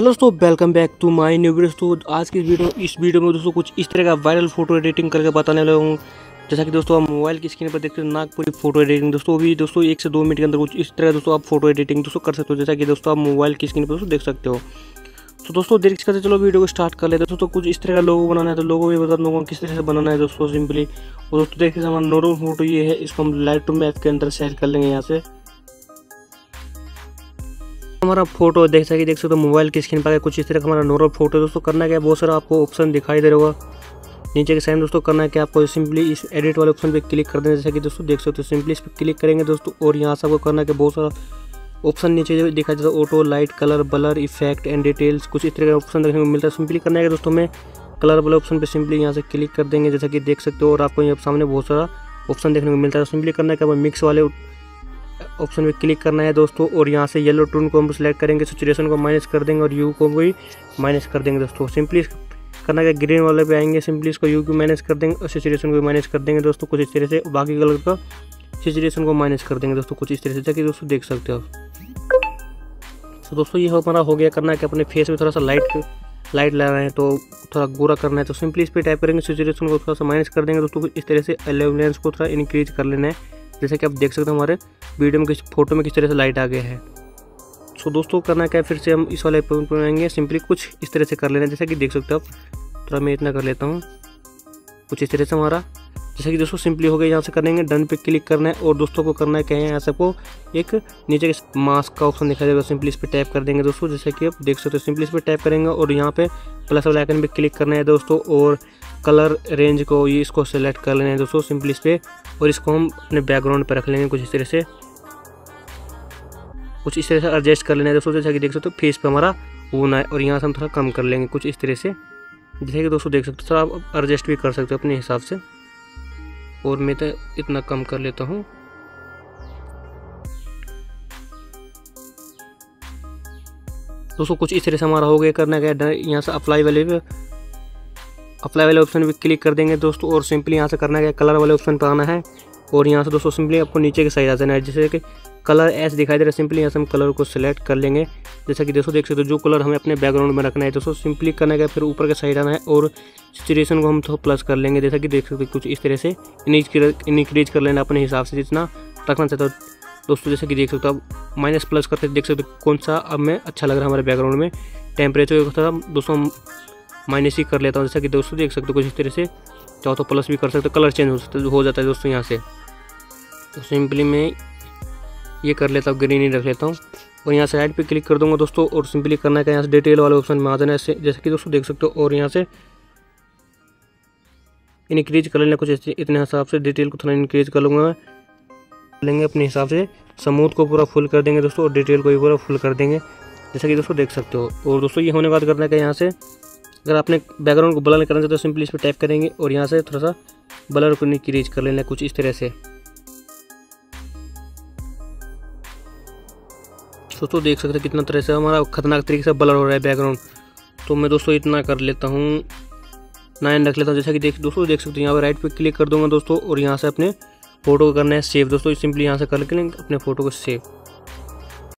Hello दोस्तों, welcome back to my new video. दोस्तों आज की इस वीडियो में दोस्तों कुछ इस तरह का वायरल फोटो एडिटिंग करके बताने वाला हूँ। जैसा कि दोस्तों आप मोबाइल की स्क्रीन पर देखते हो नागपुरी फोटो एडिटिंग। दोस्तों अभी दोस्तों 1 से 2 मिनट के अंदर कुछ इस तरह दोस्तों आप फोटो एडिटिंग दोस्तों कर सकते हो। जैसा कि दोस्तों आप मोबाइल की स्क्रीन पर दोस्तों देख सकते हो। तो दोस्तों देख सकते, चलो वीडियो को स्टार्ट कर लेते हैं। दोस्तों कुछ इस तरह का लोगो बनाना है तो लोगो भी बता लोगों को किस तरह से बनाना है दोस्तों सिंपली। और दोस्तों देखिए हमारा नॉर्मल फोटो ये है, इसको हम लाइटरूम ऐप के अंदर सेट कर लेंगे। यहाँ से हमारा फोटो देख सकते हो मोबाइल की स्क्रीन पर कुछ इस तरह का हमारा नॉर्मल फोटो है। दोस्तों करना क्या है, बहुत सारा आपको ऑप्शन दिखाई दे रहा होगा नीचे के साइड। दोस्तों करना है कि आपको सिंपली इस एडिट वाले ऑप्शन पे क्लिक कर देना। जैसे कि दोस्तों देख सकते हो, सिंपली इस पर क्लिक करेंगे दोस्तों और यहाँ से आपको करना है कि बहुत सारा ऑप्शन नीचे दिखाई देता है, auto, light, colour, blur, effect and details, कुछ इस तरह का ऑप्शन देखने को मिलता है। सिंपली करना है कि दोस्तों में कलर वाले ऑप्शन पर सिंपली यहाँ से क्लिक कर देंगे। जैसा कि देख सकते हो और आपको यहाँ सामने बहुत सारा ऑप्शन देखने को मिलता है। सिंपली करना है कि मिक्स वाले ऑप्शन में क्लिक करना है दोस्तों और यहाँ से येलो टोन को हम सिलेक्ट करेंगे, सैचुरेशन को माइनस कर देंगे और यू को भी माइनस कर देंगे। दोस्तों सिंपली करना क्या, ग्रीन वाले पे आएंगे, सिंपली इसको यू को माइनस कर देंगे और सैचुरेशन को माइनस कर देंगे दोस्तों कुछ इस तरह से। बाकी कलर का सैचुरेशन को माइनस कर देंगे दोस्तों कुछ इस तरह से, ताकि दोस्तों देख सकते हो। तो दोस्तों ये हमारा हो गया। करना कि अपने फेस में थोड़ा सा लाइट ला रहे हैं तो थोड़ा गोरा करना है, तो सिंपली इस पर टाइप करेंगे, सैचुरेशन को थोड़ा सा माइनस कर देंगे दोस्तों इस तरह से। अलाइनमेंट को थोड़ा इंक्रीज कर लेना है। जैसे कि आप देख सकते हो हमारे वीडियो में किस फोटो में किस तरह से लाइट आ गया है। सो दोस्तों करना क्या है, फिर से हम इस वाले पॉइंट में आएंगे, सिंपली कुछ इस तरह से कर लेना है। जैसे कि देख सकते हो आप, थोड़ा मैं इतना कर लेता हूँ कुछ इस तरह से हमारा। जैसे कि दोस्तों सिंपली हो गया, यहाँ से करेंगे डन पे क्लिक करना है। और दोस्तों को करना है क्या है, यहाँ से आपको एक नीचे मास्क का ऑप्शन दिखाई देगा, सिंपली इस पर टैप कर देंगे दोस्तों। जैसे कि आप देख सकते हो, सिंपली इस पर टैप करेंगे और यहाँ पे प्लस वाले आइकन पे क्लिक करना है दोस्तों और कलर रेंज को ये इसको सेलेक्ट कर लेना है दोस्तों सिंपली इस पर। और इसको हम अपने बैकग्राउंड पर रख लेंगे कुछ इस तरह से, कुछ इस तरह से एडजस्ट कर लेना है दोस्तों। जैसा कि देख सकते हो फेस पे हमारा होना है और यहाँ से हम थोड़ा कम कर लेंगे कुछ इस तरह से। जैसे कि दोस्तों देख सकते हो, थोड़ा आप एडजस्ट भी कर सकते हो अपने हिसाब से। और मैं तो इतना कम कर लेता हूँ। दोस्तों कुछ इस तरह से हमारा हो गया। करना क्या है, यहाँ से अप्लाई वाले ऑप्शन पे क्लिक कर देंगे दोस्तों और सिंपली यहाँ से करना है कलर वाले ऑप्शन पर आना है। और यहाँ से दोस्तों सिंपली आपको नीचे के साइड आ जाना है। जैसे कि कलर ऐसे दिखाई दे रहा है, सिंपली यहाँ से हम कलर को सिलेक्ट कर लेंगे। जैसा कि दोस्तों देख सकते हो, जो कलर हमें अपने बैकग्राउंड में रखना है दोस्तों सिंपली करना है फिर ऊपर के साइड आना है और सैचुरेशन को हम थोड़ा प्लस कर लेंगे। जैसा कि देख सकते हो कुछ इस तरह से इंक्रीज कर लेना अपने हिसाब से जितना रखना चाहते हो दोस्तों। जैसे कि देख सकते हो आप माइनस प्लस करते देख सकते हो कौन सा अब हमें अच्छा लग रहा है हमारे बैकग्राउंड में। टेम्परेचर को थोड़ा दोस्तों माइनस ही कर लेता हूँ। जैसा कि दोस्तों देख सकते हो कुछ इस तरह से, चाहो तो प्लस भी कर सकते हो, कलर चेंज हो जाता है दोस्तों यहाँ से। तो सिंपली मैं ये कर लेता हूँ, ग्रीन ही रख लेता हूँ और यहाँ से साइड पे क्लिक कर दूंगा दोस्तों। और सिंपली करना क्या है, यहाँ से डिटेल वाले ऑप्शन में आ जाना है। जैसे कि दोस्तों देख सकते हो और यहाँ से इंक्रीज कर लेना कुछ इतने हिसाब से। डिटेल को थोड़ा इंक्रीज कर लूँगा लेंगे अपने हिसाब से, स्मूथ को पूरा फुल कर देंगे दोस्तों और डिटेल को भी पूरा फुल कर देंगे। जैसा कि दोस्तों देख सकते हो। और दोस्तों ये होने के बाद करना क्या, यहाँ से अगर आपने बैकग्राउंड को ब्लर करना चाहते हो सिंपली इस पर टैप करेंगे और यहाँ से थोड़ा सा ब्लर को इंक्रीज कर लेना कुछ इस तरह से। दोस्तों देख सकते हो कितना तरह से हमारा खतरनाक तरीके से ब्लर हो रहा है बैकग्राउंड। तो मैं दोस्तों इतना कर लेता हूँ, 9 रख लेता हूँ। जैसा कि दोस्तों देख सकते हो, यहाँ पर राइट पे क्लिक कर दूंगा दोस्तों और यहाँ से अपने फोटो को करना है सेव दोस्तों। सिंपली यहाँ से कर लेंगे अपने फोटो को सेव।